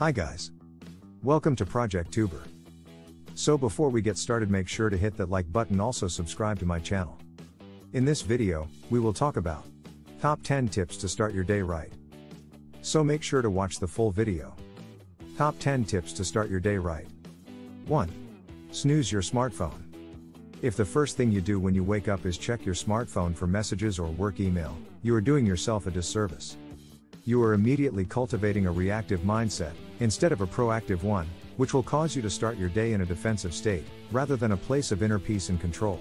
Hi guys. Welcome to Project Tuber. So before we get started, make sure to hit that like button, also subscribe to my channel. In this video, we will talk about Top 10 Tips to Start Your Day Right. So make sure to watch the full video. Top 10 Tips to Start Your Day Right. 1. Snooze your smartphone. If the first thing you do when you wake up is check your smartphone for messages or work email, you are doing yourself a disservice. You are immediately cultivating a reactive mindset, instead of a proactive one, which will cause you to start your day in a defensive state, rather than a place of inner peace and control.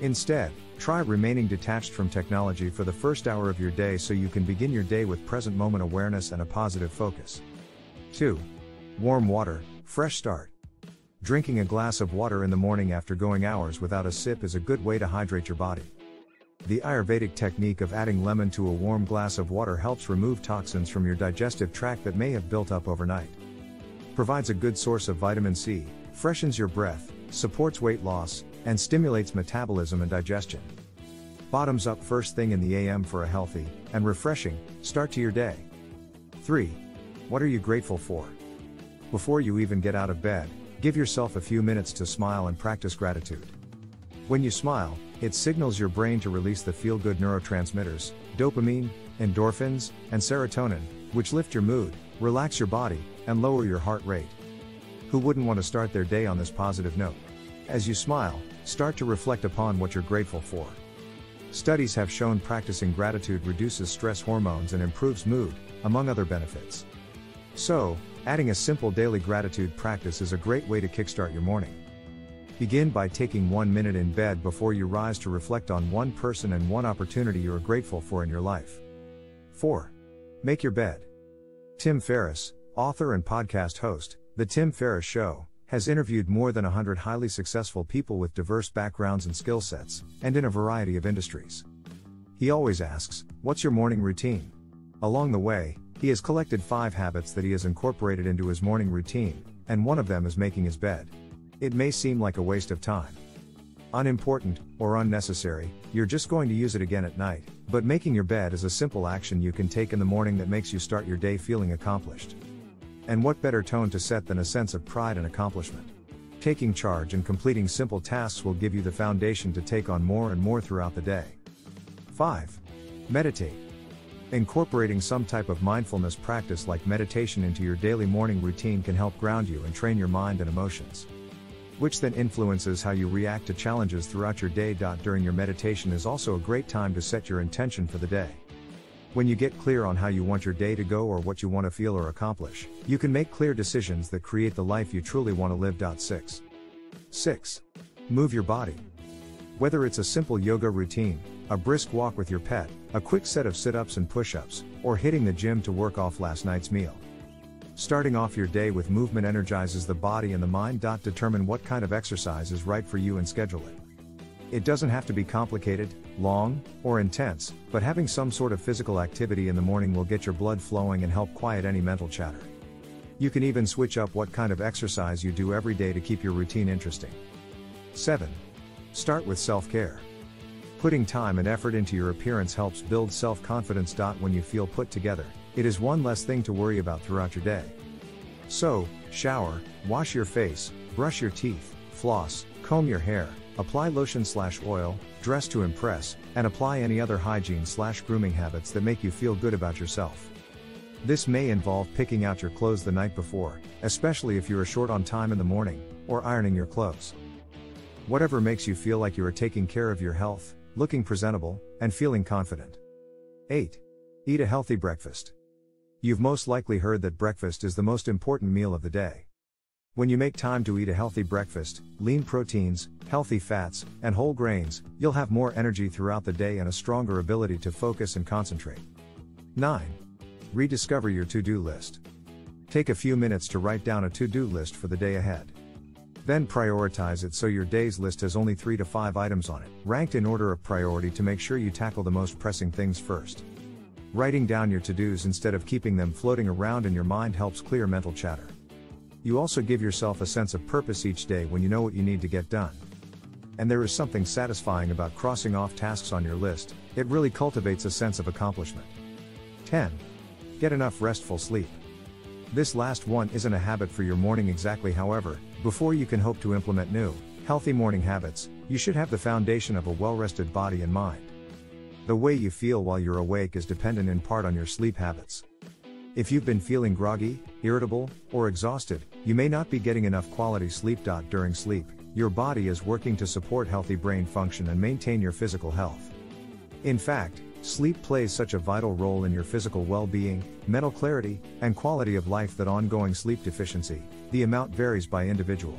Instead, try remaining detached from technology for the first hour of your day so you can begin your day with present moment awareness and a positive focus. 2. Warm water, fresh start. Drinking a glass of water in the morning after going hours without a sip is a good way to hydrate your body. The Ayurvedic technique of adding lemon to a warm glass of water helps remove toxins from your digestive tract that may have built up overnight. Provides a good source of vitamin C, freshens your breath, supports weight loss, and stimulates metabolism and digestion. Bottoms up first thing in the AM for a healthy and refreshing start to your day. 3. What are you grateful for? Before you even get out of bed, give yourself a few minutes to smile and practice gratitude. When you smile, it signals your brain to release the feel-good neurotransmitters, dopamine, endorphins, and serotonin, which lift your mood, relax your body, and lower your heart rate. Who wouldn't want to start their day on this positive note? As you smile, start to reflect upon what you're grateful for. Studies have shown practicing gratitude reduces stress hormones and improves mood, among other benefits. So, adding a simple daily gratitude practice is a great way to kickstart your morning. Begin by taking 1 minute in bed before you rise to reflect on one person and one opportunity you are grateful for in your life. 4. Make your bed. Tim Ferriss, author and podcast host, The Tim Ferriss Show, has interviewed more than 100 highly successful people with diverse backgrounds and skill sets, and in a variety of industries. He always asks, "What's your morning routine?" Along the way, he has collected 5 habits that he has incorporated into his morning routine, and one of them is making his bed. It may seem like a waste of time, unimportant, or unnecessary, you're just going to use it again at night, but making your bed is a simple action you can take in the morning that makes you start your day feeling accomplished. And what better tone to set than a sense of pride and accomplishment? Taking charge and completing simple tasks will give you the foundation to take on more and more throughout the day. 5. Meditate. Incorporating some type of mindfulness practice like meditation into your daily morning routine can help ground you and train your mind and emotions, which then influences how you react to challenges throughout your day. During your meditation is also a great time to set your intention for the day. When you get clear on how you want your day to go or what you want to feel or accomplish, you can make clear decisions that create the life you truly want to live. 6. Move your body. Whether it's a simple yoga routine, a brisk walk with your pet, a quick set of sit-ups and push-ups, or hitting the gym to work off last night's meal. Starting off your day with movement energizes the body and the mind. Determine what kind of exercise is right for you and schedule it. It doesn't have to be complicated, long, or intense, but having some sort of physical activity in the morning will get your blood flowing and help quiet any mental chatter. You can even switch up what kind of exercise you do every day to keep your routine interesting. 7. Start with self-care. Putting time and effort into your appearance helps build self-confidence. When you feel put together, it is one less thing to worry about throughout your day. So, shower, wash your face, brush your teeth, floss, comb your hair, apply lotion/oil, dress to impress, and apply any other hygiene/grooming habits that make you feel good about yourself. This may involve picking out your clothes the night before, especially if you are short on time in the morning, or ironing your clothes. Whatever makes you feel like you are taking care of your health, looking presentable, and feeling confident. 8. Eat a healthy breakfast. You've most likely heard that breakfast is the most important meal of the day. When you make time to eat a healthy breakfast, lean proteins, healthy fats, and whole grains, you'll have more energy throughout the day and a stronger ability to focus and concentrate. 9. Rediscover your to-do list. Take a few minutes to write down a to-do list for the day ahead. Then prioritize it so your day's list has only 3 to 5 items on it, ranked in order of priority to make sure you tackle the most pressing things first. Writing down your to-dos instead of keeping them floating around in your mind helps clear mental chatter. You also give yourself a sense of purpose each day when you know what you need to get done. And there is something satisfying about crossing off tasks on your list, it really cultivates a sense of accomplishment. 10. Get enough restful sleep. This last one isn't a habit for your morning exactly, however, before you can hope to implement new, healthy morning habits, you should have the foundation of a well-rested body and mind. The way you feel while you're awake is dependent in part on your sleep habits. If you've been feeling groggy, irritable, or exhausted, you may not be getting enough quality sleep. During sleep, your body is working to support healthy brain function and maintain your physical health. In fact, sleep plays such a vital role in your physical well-being, mental clarity, and quality of life that ongoing sleep deficiency, the amount varies by individual.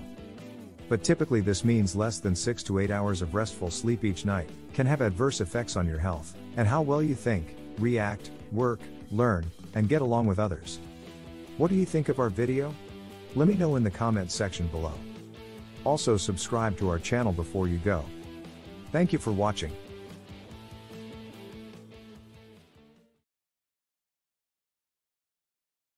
But typically this means less than 6 to 8 hours of restful sleep each night can have adverse effects on your health, and how well you think, react, work, learn, and get along with others. What do you think of our video? Let me know in the comments section below. Also subscribe to our channel before you go. Thank you for watching.